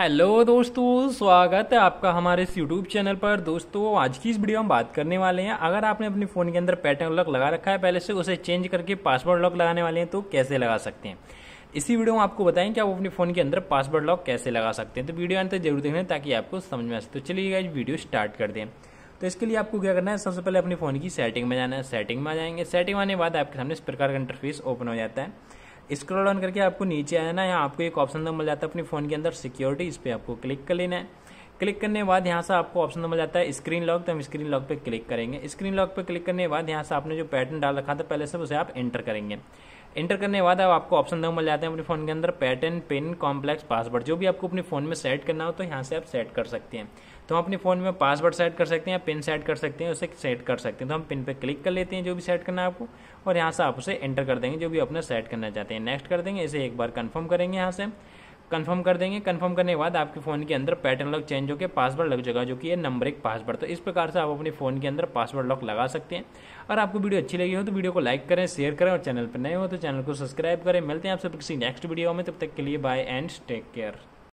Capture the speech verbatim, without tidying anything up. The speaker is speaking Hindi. हेलो दोस्तों, स्वागत है आपका हमारे इस यूट्यूब चैनल पर। दोस्तों आज की इस वीडियो हम बात करने वाले हैं, अगर आपने अपने फ़ोन के अंदर पैटर्न लॉक लगा रखा है पहले से, उसे चेंज करके पासवर्ड लॉक लगाने वाले हैं तो कैसे लगा सकते हैं। इसी वीडियो में आपको बताएं कि आप अपने फ़ोन के अंदर पासवर्ड लॉक कैसे लगा सकते हैं। तो वीडियो अंत तक जरूर देखना ताकि आपको समझ में आ सके। तो चलिए वीडियो स्टार्ट कर दें। तो इसके लिए आपको क्या करना है, सबसे पहले अपने फ़ोन की सेटिंग में जाना है। सेटिंग में आ जाएंगे। सेटिंग में आने के बाद आपके सामने इस प्रकार का इंटरफेस ओपन हो जाता है। स्क्रॉल ऑन करके आपको नीचे आ जाना है। यहाँ आपको एक ऑप्शन मिल जाता है अपने फ़ोन के अंदर सिक्योरिटी, इस पर आपको क्लिक कर लेना है। क्लिक करने के बाद यहाँ से आपको ऑप्शन मिल जाता है स्क्रीन लॉक, तो हम स्क्रीन लॉक पे क्लिक करेंगे। स्क्रीन लॉक पे क्लिक करने के बाद यहाँ से आपने जो पैटर्न डाल रखा था पहले से, उसे आप एंटर करेंगे। एंटर करने के बाद अब आपको ऑप्शन मिल जाते हैं अपने फ़ोन के अंदर पैटर्न, पिन, कॉम्प्लेक्स, पासवर्ड, जो भी आपको अपने फ़ोन में सेट करना हो तो यहाँ से आप सेट कर सकते हैं। तो हम अपने फ़ोन में पासवर्ड सेट कर सकते हैं, पिन सेट कर सकते हैं, उसे सेट कर सकते हैं। तो हम पिन पे क्लिक कर लेते हैं जो भी सेट करना है आपको, और यहाँ से आप उसे एंटर कर देंगे जो भी अपना सेट करना चाहते हैं। नेक्स्ट कर देंगे, इसे एक बार कन्फर्म करेंगे, यहाँ से कन्फर्म कर देंगे। कन्फर्म करने के बाद आपके फ़ोन के अंदर पैटर्न लॉक चेंज होकर पासवर्ड लग जाएगा, जो कि है नंबर एक पासवर्ड। तो इस प्रकार से आप अपने फ़ोन के अंदर पासवर्ड लॉक लगा सकते हैं। और आपको वीडियो अच्छी लगी हो तो वीडियो को लाइक करें, शेयर करें, और चैनल पर नए हो तो चैनल को सब्सक्राइब करें। मिलते हैं आपसे किसी नेक्स्ट वीडियो में, तब तक के लिए बाय एंड टेक केयर।